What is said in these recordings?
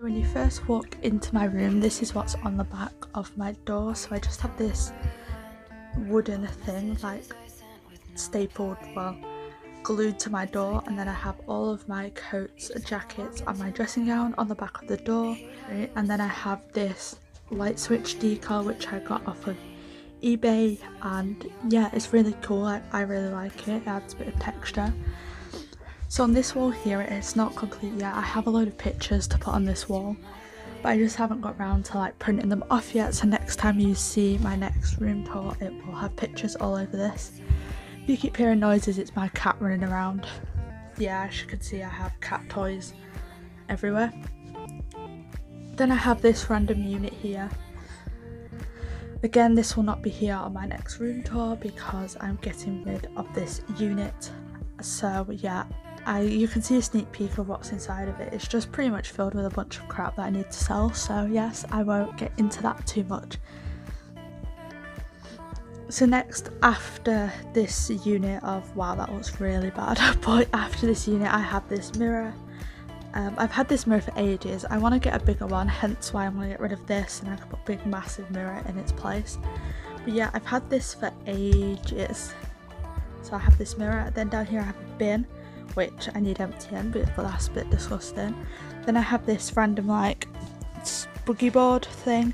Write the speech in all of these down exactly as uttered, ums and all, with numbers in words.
When you first walk into my room, this is what's on the back of my door. So I just have this wooden thing like stapled, well, glued to my door, and then I have all of my coats, jackets and my dressing gown on the back of the door. And then I have this light switch decal which I got off of eBay, and yeah, it's really cool. I, I really like it. It adds a bit of texture. So on this wall here, it's not complete yet. I have a load of pictures to put on this wall, but I just haven't got around to like printing them off yet. So next time you see my next room tour, it will have pictures all over this. If you keep hearing noises, it's my cat running around. Yeah, as you can see, I have cat toys everywhere. Then I have this random unit here. Again, this will not be here on my next room tour because I'm getting rid of this unit. So yeah, I, you can see a sneak peek of what's inside of it. It's just pretty much filled with a bunch of crap that I need to sell, so yes, I won't get into that too much. So next, after this unit of, wow, that looks really bad, but after this unit I have this mirror. um, I've had this mirror for ages. I want to get a bigger one, hence why I'm going to get rid of this and I can put a big massive mirror in its place. But yeah, I've had this for ages. So I have this mirror, then down here I have a bin which I need emptying, but that's a bit disgusting. Then I have this random like boogie board thing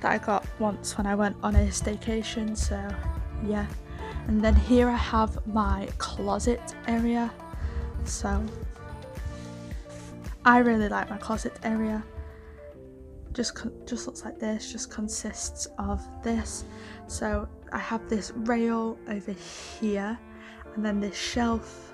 that I got once when I went on a staycation, so yeah. And then here I have my closet area. So I really like my closet area. Just, just looks like this, just consists of this. So I have this rail over here, and then this shelf.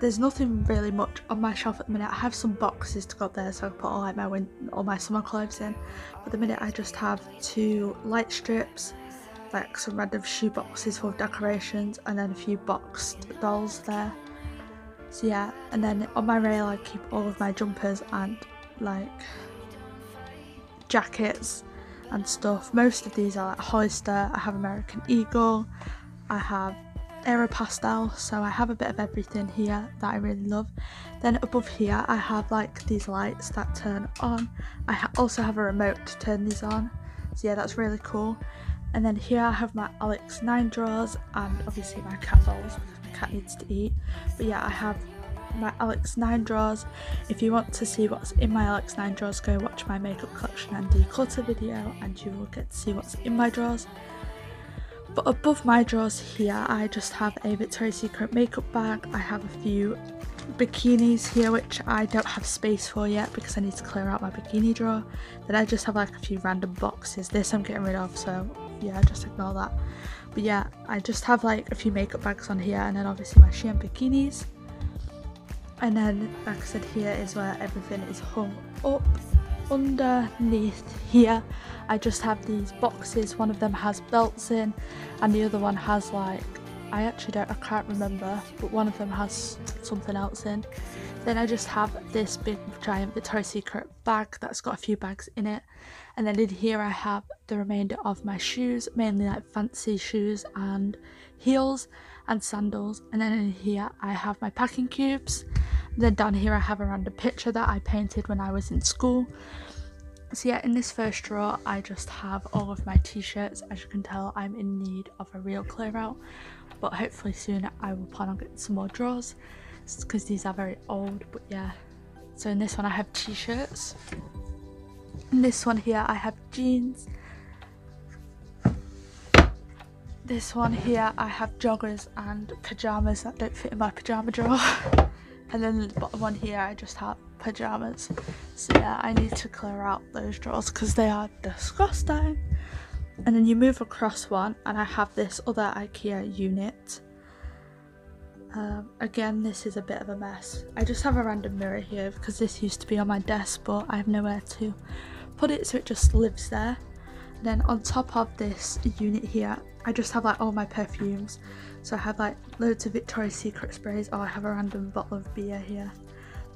There's nothing really much on my shelf at the minute. I have some boxes to go up there so I can put all, like, my win all my summer clothes in. But at the minute I just have two light strips, like some random shoe boxes full of decorations, and then a few boxed dolls there. So yeah, and then on my rail I keep all of my jumpers and like jackets and stuff. Most of these are like Hollister, I have American Eagle, I have Aeropastel, so I have a bit of everything here that I really love. Then above here I have like these lights that turn on. I ha also have a remote to turn these on, so yeah, that's really cool. And then here I have my Alex nine drawers and obviously my cat dolls because my cat needs to eat. But yeah, I have my Alex nine drawers. If you want to see what's in my Alex nine drawers, go watch my makeup collection and declutter video and you will get to see what's in my drawers. But above my drawers here I just have a Victoria's Secret makeup bag. I have a few bikinis here which I don't have space for yet because I need to clear out my bikini drawer. Then I just have like a few random boxes. This I'm getting rid of, so yeah, just ignore that. But yeah, I just have like a few makeup bags on here, and then obviously my Shein bikinis. And then, like I said, here is where everything is hung up. Underneath here I just have these boxes. One of them has belts in and the other one has like, I actually don't, I can't remember, but one of them has something else in. Then I just have this big giant Victoria's Secret bag that's got a few bags in it. And then in here I have the remainder of my shoes, mainly like fancy shoes and heels and sandals. And then in here I have my packing cubes. Then down here I have a random picture that I painted when I was in school. So yeah, in this first drawer I just have all of my t-shirts. As you can tell, I'm in need of a real clear out, but hopefully soon I will plan on getting some more drawers because these are very old. But yeah, so in this one I have t-shirts, in this one here I have jeans, this one here I have joggers and pyjamas that don't fit in my pyjama drawer. And then the bottom one here I just have pyjamas. So yeah, I need to clear out those drawers because they are disgusting. And then you move across one and I have this other IKEA unit. Um, again, this is a bit of a mess. I just have a random mirror here because this used to be on my desk but I have nowhere to put it, so it just lives there. And then on top of this unit here I just have like all my perfumes. So I have like loads of Victoria's Secret sprays. Oh, I have a random bottle of beer here.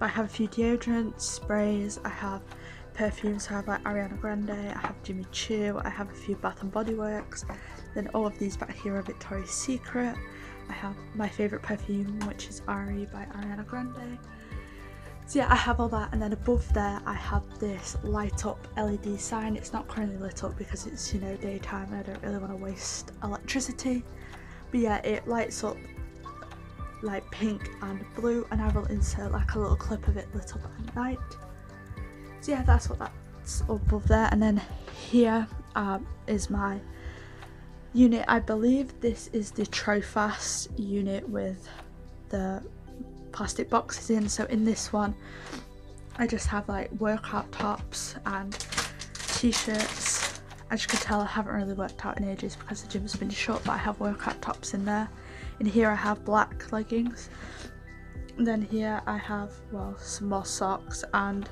But I have a few deodorants, sprays, I have perfumes. So I have like Ariana Grande, I have Jimmy Choo, I have a few Bath and Body Works. Then all of these back here are Victoria's Secret. I have my favourite perfume, which is Ari by Ariana Grande. So yeah, I have all that, and then above there I have this light up L E D sign. It's not currently lit up because it's, you know, daytime and I don't really want to waste electricity. But yeah, it lights up like pink and blue, and I will insert like a little clip of it lit up at night. So yeah, that's what that's above there. And then here um, is my unit. I believe this is the Trofast unit with the plastic boxes in. So in this one I just have like workout tops and t-shirts. As you can tell, I haven't really worked out in ages because the gym's been shut, but I have workout tops in there. In here I have black leggings, and then here I have, well, some more socks and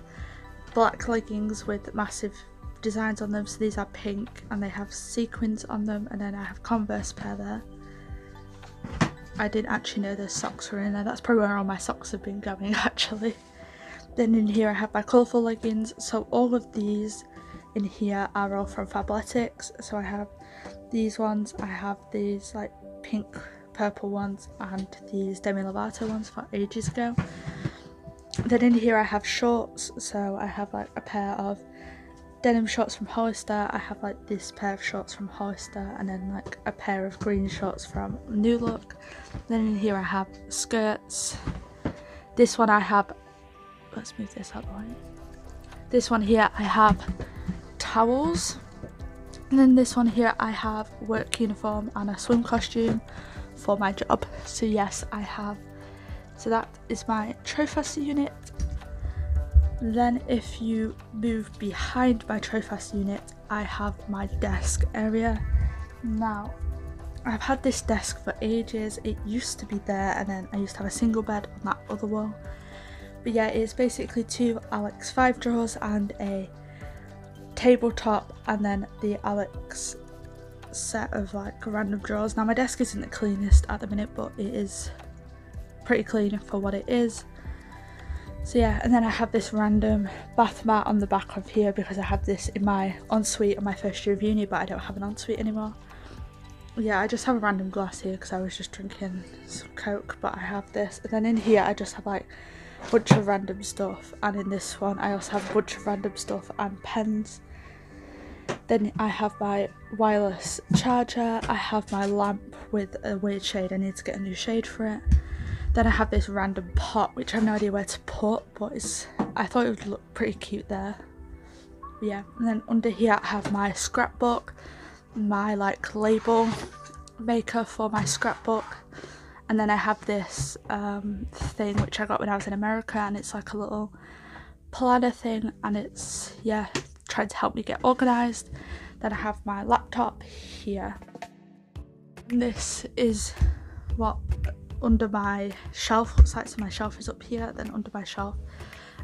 black leggings with massive designs on them. So these are pink and they have sequins on them, and then I have Converse pair there. I didn't actually know those socks were in there. That's probably where all my socks have been going, actually. Then in here I have my colourful leggings. So all of these in here are all from Fabletics. So I have these ones, I have these like pink purple ones, and these Demi Lovato ones for ages ago. Then in here I have shorts. So I have like a pair of denim shorts from Hollister, I have like this pair of shorts from Hollister, and then like a pair of green shorts from New Look. Then in here I have skirts. This one I have, let's move this out of the way. This one here I have towels, and then this one here I have work uniform and a swim costume for my job. So yes, I have, so that is my Trofast unit. Then if you move behind my Trofast unit, I have my desk area. Now, I've had this desk for ages. It used to be there, and then I used to have a single bed on that other wall. But yeah, it's basically two Alex Five drawers and a tabletop, and then the Alex set of like random drawers. Now my desk isn't the cleanest at the minute, but it is pretty clean for what it is. So yeah, and then I have this random bath mat on the back of here because I had this in my ensuite on my first year of uni, but I don't have an ensuite anymore. Yeah, I just have a random glass here because I was just drinking some Coke, but I have this. And then in here I just have like a bunch of random stuff, and in this one I also have a bunch of random stuff and pens. Then I have my wireless charger, I have my lamp with a weird shade, I need to get a new shade for it. Then I have this random pot, which I have no idea where to put, but it's, I thought it would look pretty cute there. Yeah, and then under here I have my scrapbook, my like label maker for my scrapbook. And then I have this um, thing which I got when I was in America, and it's like a little planner thing, and it's, yeah, trying to help me get organised. Then I have my laptop here. And this is what under my shelf looks like. So my shelf is up here, then under my shelf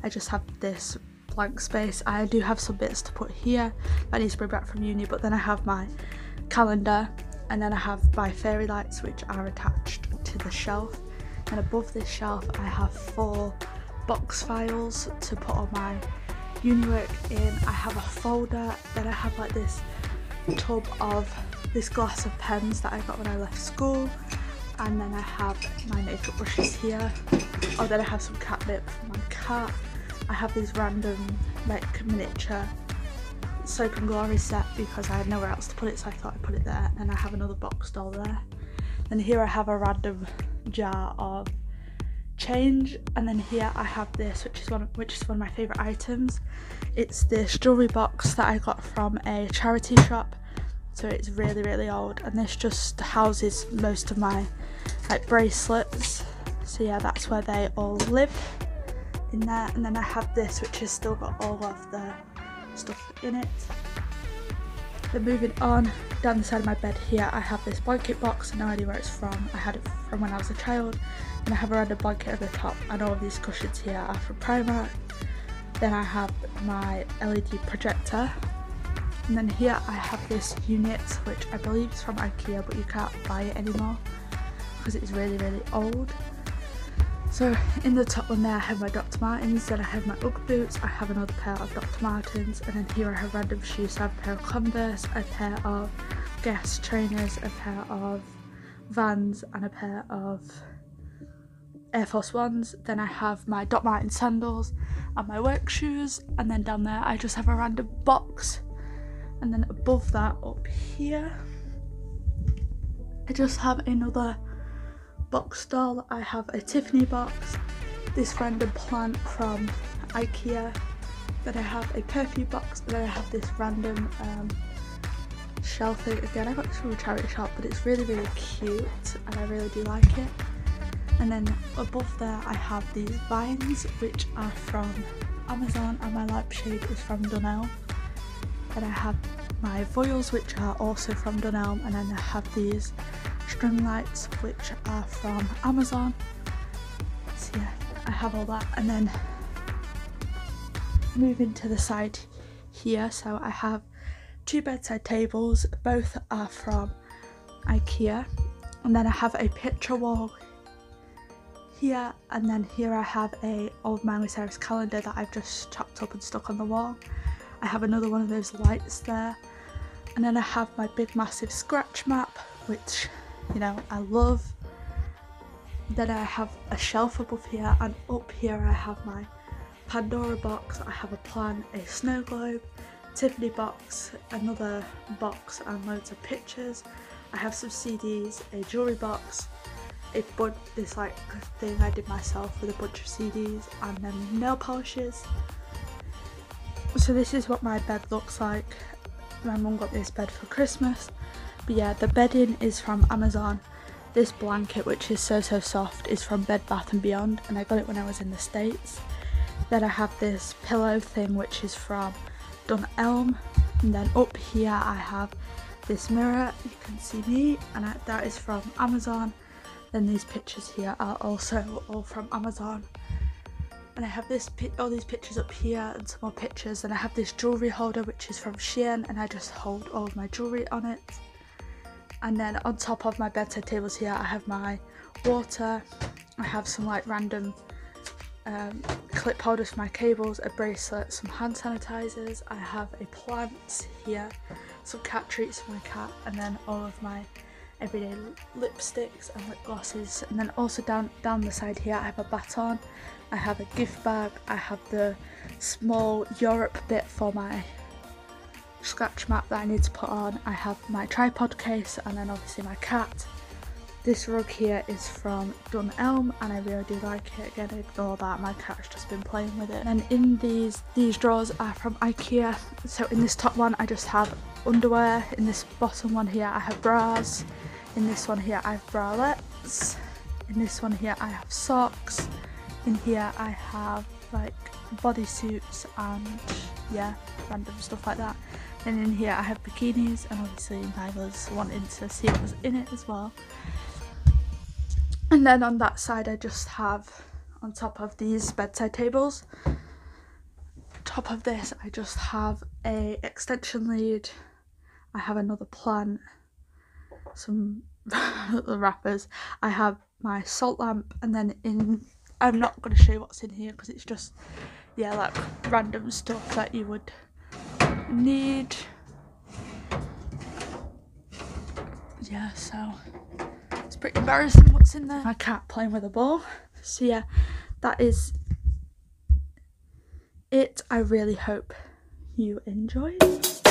I just have this blank space. I do have some bits to put here that I need to bring back from uni, but then I have my calendar, and then I have my fairy lights which are attached to the shelf. And above this shelf I have four box files to put all my uni work in. I have a folder, then I have like this tub of this glass of pens that I got when I left school. And then I have my makeup brushes here. Oh, then I have some catnip for my cat. I have these random like miniature Soap and Glory set because I had nowhere else to put it, so I thought I'd put it there. And I have another box doll there. Then here I have a random jar of change. And then here I have this, which is one of, which is one of my favourite items. It's this jewellery box that I got from a charity shop. So it's really really old, and this just houses most of my like bracelets. So yeah, that's where they all live, in there. And then I have this, which has still got all of the stuff in it. Then moving on down the side of my bed here, I have this blanket box. I have no idea where it's from. I had it from when I was a child. And I have a random blanket over the top, and all of these cushions here are from Primark. Then I have my L E D projector. And then here I have this unit, which I believe is from IKEA, but you can't buy it anymore because it's really really old. So in the top one there I have my Dr Martens, then I have my Ugg boots, I have another pair of Dr Martens, and then here I have random shoes. So I have a pair of Converse, a pair of Guess trainers, a pair of Vans, and a pair of Air Force Ones, then I have my Dr Martens sandals and my work shoes, and then down there I just have a random box, and then above that up here I just have another box stall. I have a Tiffany box, this random plant from IKEA, then I have a perfume box, and then I have this random um, shell thing. Again, I got this from a charity shop, but it's really really cute and I really do like it. And then above there I have these vines, which are from Amazon, and my light shade is from Dunelm. And I have my foils, which are also from Dunelm, and then I have these string lights, which are from Amazon. So yeah, I have all that. And then moving to the side here, so I have two bedside tables, both are from IKEA. And then I have a picture wall here, and then here I have a old man with Sarah's calendar that I've just chopped up and stuck on the wall. I have another one of those lights there, and then I have my big massive scratch map, which, you know, I love. Then I have a shelf above here, and up here I have my Pandora box, I have a plan, a snow globe, Tiffany box, another box and loads of pictures. I have some C Ds, a jewellery box, It but this like thing I did myself with a bunch of C Ds, and then nail polishes. So this is what my bed looks like. My mum got this bed for Christmas, but yeah, the bedding is from Amazon. This blanket, which is so so soft, is from Bed Bath and Beyond, and I got it when I was in the States. Then I have this pillow thing, which is from Dunelm, and then up here I have this mirror, you can see me, and I, that is from Amazon. Then these pictures here are also all from Amazon, and I have this all these pictures up here and some more pictures. Then I have this jewellery holder, which is from Shein, and I just hold all of my jewellery on it. And then on top of my bedside tables here I have my water, I have some like random um, clip holders for my cables, a bracelet, some hand sanitizers, I have a plant here, some cat treats for my cat, and then all of my everyday lipsticks and lip glosses. And then also down down the side here I have a baton, I have a gift bag, I have the small Europe bit for my scratch map that I need to put on, I have my tripod case, and then obviously my cat. This rug here is from Dunelm and I really do like it. Again, ignore that, my cat's just been playing with it. And in these these drawers are from IKEA. So in this top one I just have underwear, in this bottom one here I have bras, in this one here I have bralettes, in this one here I have socks, in here I have like bodysuits and yeah, random stuff like that. And in here I have bikinis, and obviously I was wanting to see what was in it as well. And then on that side I just have, on top of these bedside tables, top of this I just have a extension lead, I have another plant, some wrappers, I have my salt lamp, and then in, I'm not going to show you what's in here because it's just, yeah, like random stuff that you would need. Yeah, so it's pretty embarrassing what's in there. My cat playing with a ball. So yeah, that is it. I really hope you enjoyed.